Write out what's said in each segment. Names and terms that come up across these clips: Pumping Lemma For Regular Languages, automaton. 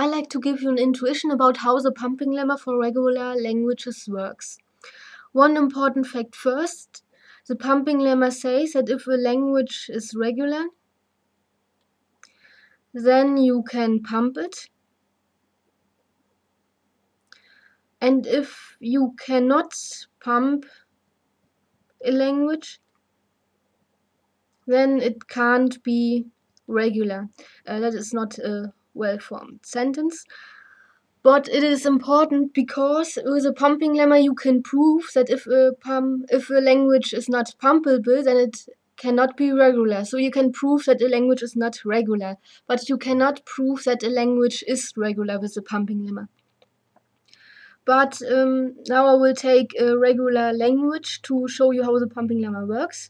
I like to give you an intuition about how the pumping lemma for regular languages works. One important fact first, the pumping lemma says that if a language is regular, then you can pump it. And if you cannot pump a language, then it can't be regular. That is not a well-formed sentence. But it is important because with a pumping lemma you can prove that if a language is not pumpable, then it cannot be regular. So you can prove that a language is not regular. But you cannot prove that a language is regular with a pumping lemma. But now I will take a regular language to show you how the pumping lemma works.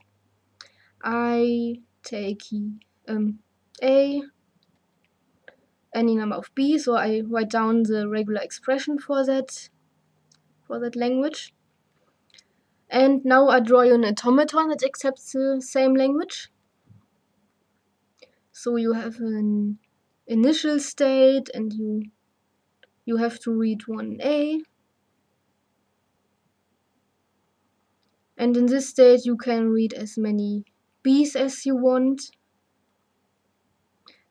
I take A, any number of B, so I write down the regular expression for that language. And now I draw you an automaton that accepts the same language. So you have an initial state and you have to read 1A. And in this state you can read as many B's as you want.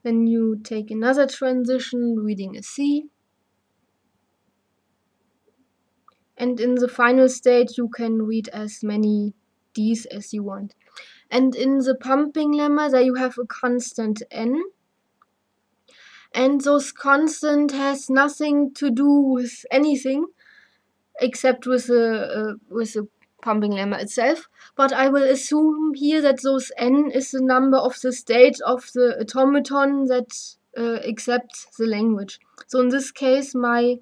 Then you take another transition, reading a C. And in the final state you can read as many D's as you want. And in the pumping lemma there you have a constant N. And those constant has nothing to do with anything except with the pumping lemma itself, but I will assume here that those N is the number of the state of the automaton that accepts the language. So in this case my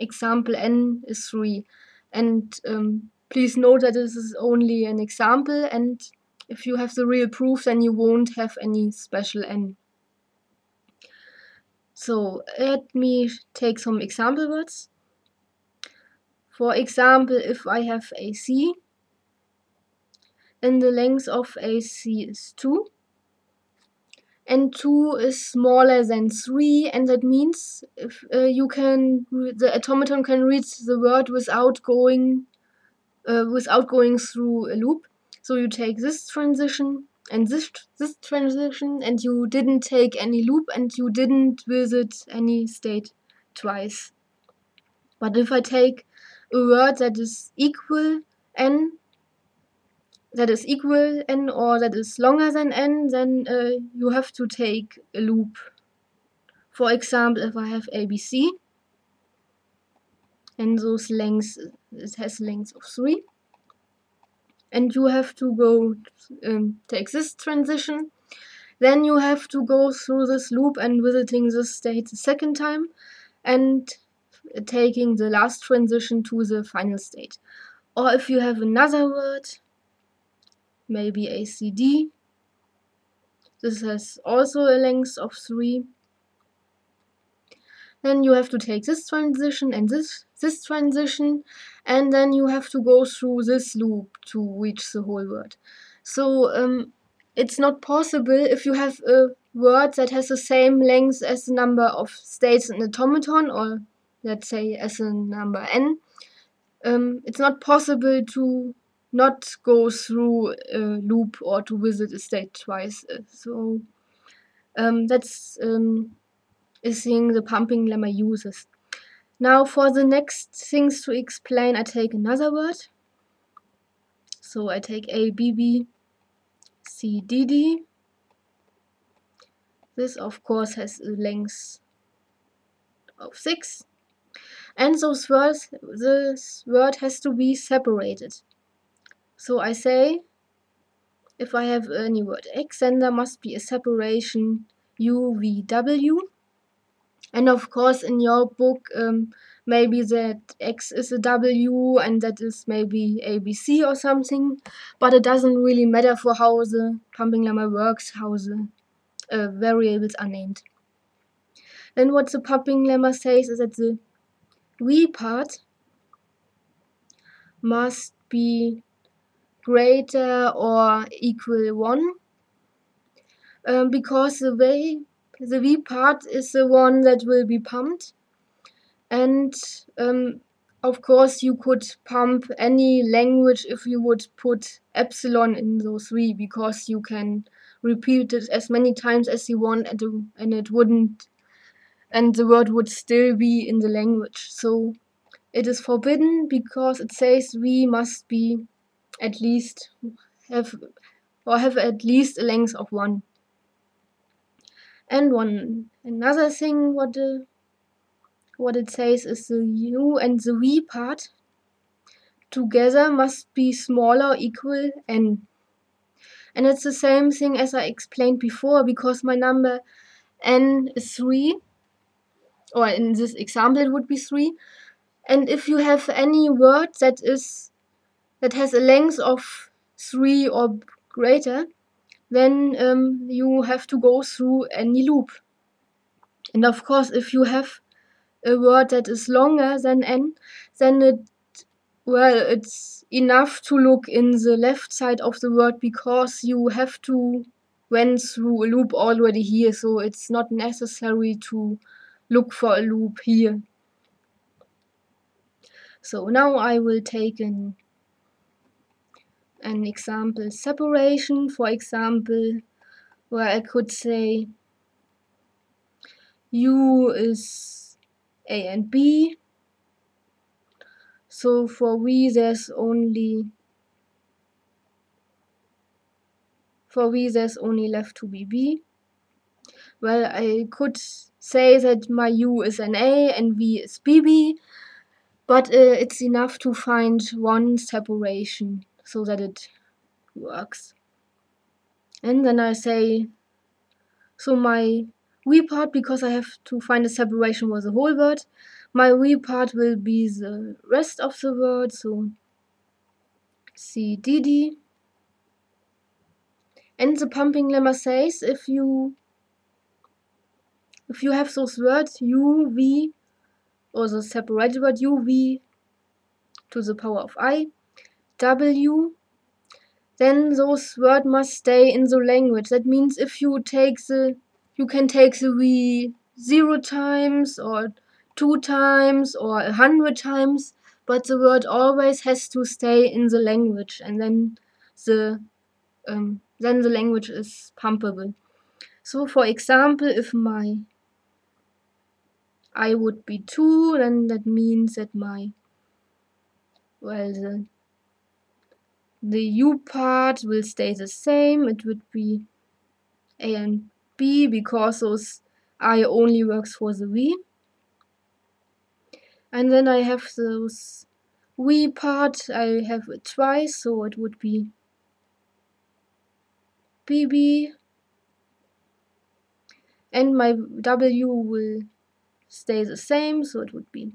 example N is 3, and please note that this is only an example, and if you have the real proof then you won't have any special N. So let me take some example words. For example, if I have AC, then the length of AC is 2, and 2 is smaller than 3, and that means if the automaton can read the word without going through a loop. So you take this transition and this transition, and you didn't take any loop and you didn't visit any state twice. But if I take a word that is equal N, or that is longer than N, then you have to take a loop. For example, if I have ABC and those lengths, it has length of 3. And you have to go take this transition, then you have to go through this loop and visiting this state a second time and taking the last transition to the final state. Or if you have another word, maybe ACD, this has also a length of 3, then you have to take this transition and this transition, and then you have to go through this loop to reach the whole word. So it's not possible if you have a word that has the same length as the number of states in the automaton, or let's say as a number N, it's not possible to not go through a loop or to visit a state twice. So that's a thing the pumping lemma uses. Now for the next things to explain, I take another word. So I take A, B, B, C, D, D. This of course has a length of 6. And those words, this word has to be separated. So I say, if I have any word X, then there must be a separation U, V, W. And of course in your book maybe that X is a W and that is maybe ABC or something, but it doesn't really matter for how the pumping lemma works, how the variables are named. Then what the pumping lemma says is that the V part must be greater or equal 1, because the way The V part is the one that will be pumped. And of course you could pump any language if you would put epsilon in those V, because you can repeat it as many times as you want, and it wouldn't, and the word would still be in the language. So it is forbidden because it says we must be at least have at least a length of 1. And another thing what it says is the U and the V part together must be smaller or equal N. And it's the same thing as I explained before, because my number N is 3, or in this example it would be 3. And if you have any word that has a length of 3 or greater, then you have to go through any loop. And of course, if you have a word that is longer than N, then it's enough to look in the left side of the word, because you have to went through a loop already here, so it's not necessary to look for a loop here. So now I will take an example separation, for example, where I could say U is A and B. So for V there's only left to be B. Well, I could say that my U is an A and V is BB, but it's enough to find one separation so that it works. And then I say, so my V part, because I have to find a separation with the whole word, my V part will be the rest of the word, so CDD. And the pumping lemma says if you have those words U, V, or the separated word U, V to the power of I, W, then those words must stay in the language. That means if you take you can take the V 0 times or 2 times or 100 times, but the word always has to stay in the language, and then the language is pumpable. So for example, if my I would be 2, then that means that my, well, the U part will stay the same. It would be A and B, because those I only works for the V. And then I have those V part, I have it twice, so it would be BB, and my W will stay the same, so it would be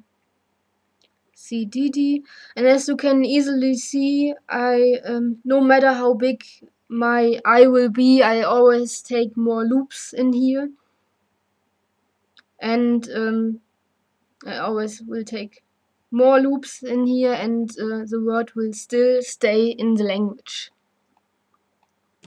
CDD. And as you can easily see, I no matter how big my I will be, I always take more loops in here, and I always will take more loops in here, and the word will still stay in the language.